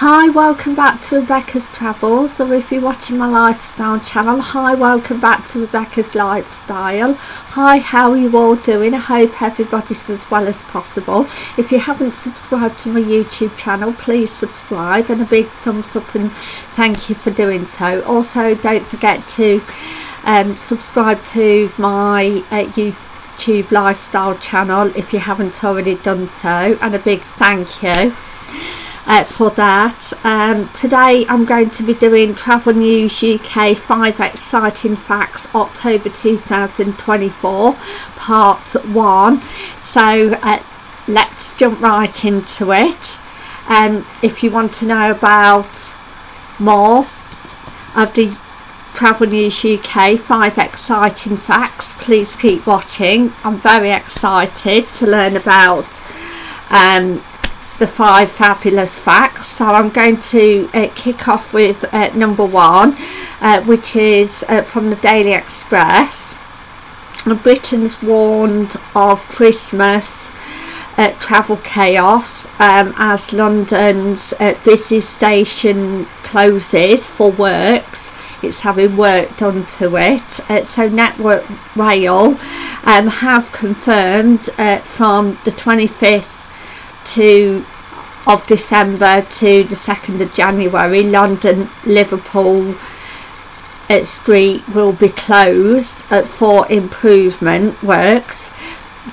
Hi, welcome back to Rebecca's Travels, or if you're watching my lifestyle channel, hi, welcome back to Rebecca's Lifestyle. Hi, how are you all doing? I hope everybody's as well as possible. If you haven't subscribed to my YouTube channel, please subscribe and a big thumbs up and thank you for doing so. Also, don't forget to subscribe to my YouTube lifestyle channel if you haven't already done so, and a big thank you for that. Today I'm going to be doing Travel News UK 5 Exciting Facts October 2024 Part 1. So let's jump right into it. And if you want to know about more of the Travel News UK 5 Exciting Facts, please keep watching. I'm very excited to learn about the 5 fabulous facts. So I'm going to kick off with number 1, which is from the Daily Express. Britain's warned of Christmas travel chaos as London's busy station closes for works. It's having work done to it. So Network Rail have confirmed from the 25th of December to the 2nd of January, London Liverpool Street will be closed for improvement works.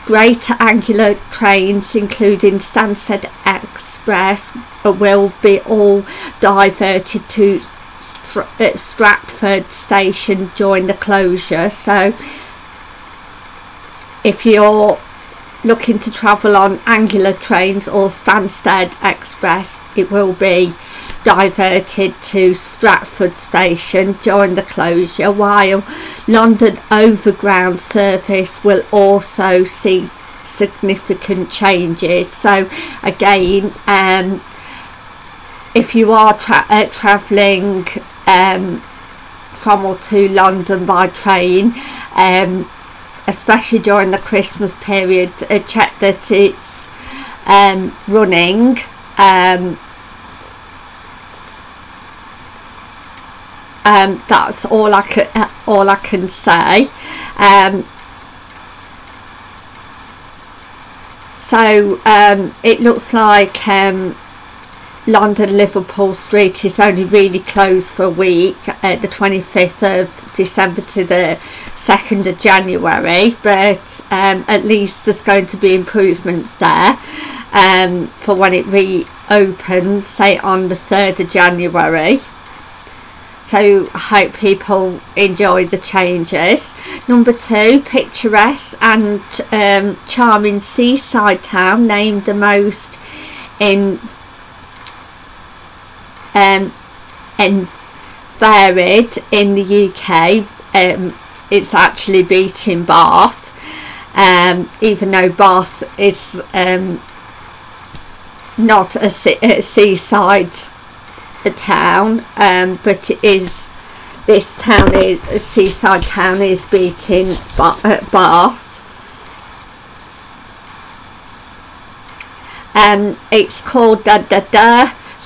Greater Anglia trains, including Stansted Express, will be all diverted to Stratford station during the closure. So if you're looking to travel on Anglia trains or Stansted Express, it will be diverted to Stratford station during the closure, while London Overground service will also see significant changes. So again, if you are travelling from or to London by train, especially during the Christmas period, check that it's running that's all I can say. So it looks like London Liverpool Street is only really closed for a week, the 25th of December to the 2nd of January, but at least there's going to be improvements there for when it reopens, say on the 3rd of January. So I hope people enjoy the changes. Number 2, picturesque and charming seaside town named the most in and varied in the UK. It's actually beating Bath, even though Bath is not a seaside town, but it is. This town is a seaside town, is beating Bath. It's called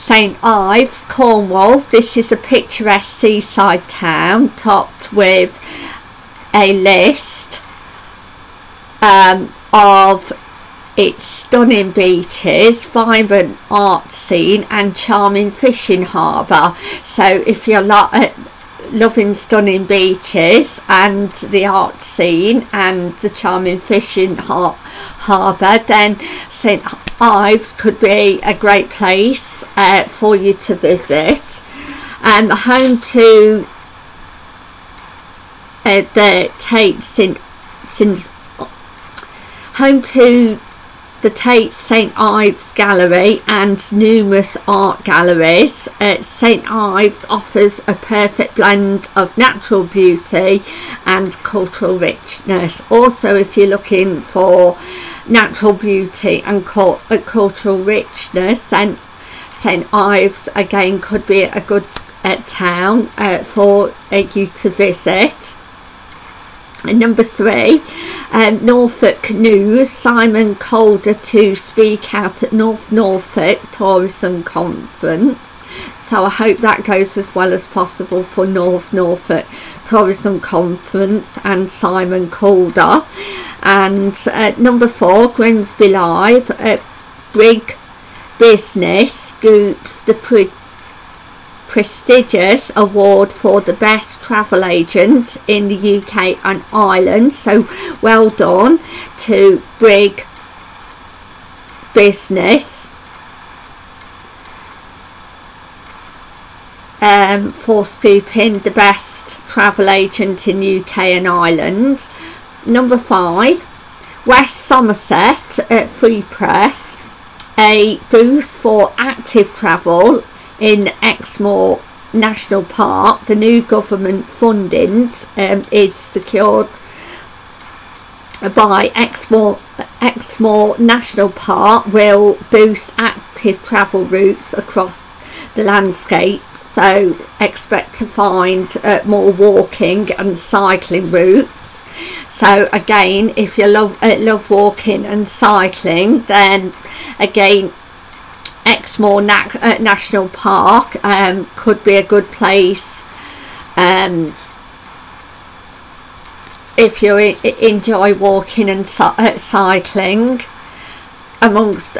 St. Ives, Cornwall. This is a picturesque seaside town topped with a list of its stunning beaches, vibrant art scene and charming fishing harbour. So if you're loving stunning beaches and the art scene and the charming fishing harbour, then St. Ives could be a great place for you to visit. And home to the Tate St. Ives Gallery and numerous art galleries, St. Ives offers a perfect blend of natural beauty and cultural richness. Also, if you're looking for natural beauty and cultural richness, then St. Ives again could be a good town for you to visit. And number 3, Norfolk news, Simon Calder to speak out at North Norfolk Tourism Conference. So I hope that goes as well as possible for North Norfolk Tourism Conference and Simon Calder. And number 4, Grimsby Live, Brig Business scoops the prestigious award for the best travel agent in the UK and Ireland. So well done to Brig Business for scooping the best travel agent in UK and Ireland. Number 5, West Somerset Free Press, a boost for active travel in Exmoor National Park. The new government funding is secured by Exmoor National Park, will boost active travel routes across the landscape. So expect to find more walking and cycling routes. So again, if you love walking and cycling, then again Exmoor National Park could be a good place if you enjoy walking and cycling, amongst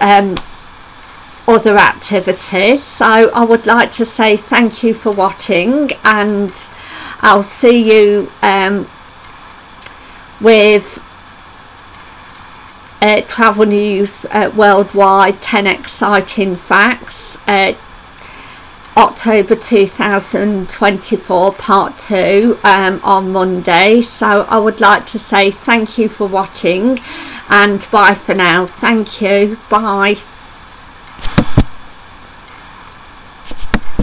other activities. So I would like to say thank you for watching, and I'll see you with Travel News Worldwide 10 Exciting Facts, October 2024 Part 2 on Monday. So I would like to say thank you for watching, and bye for now. Thank you. Bye.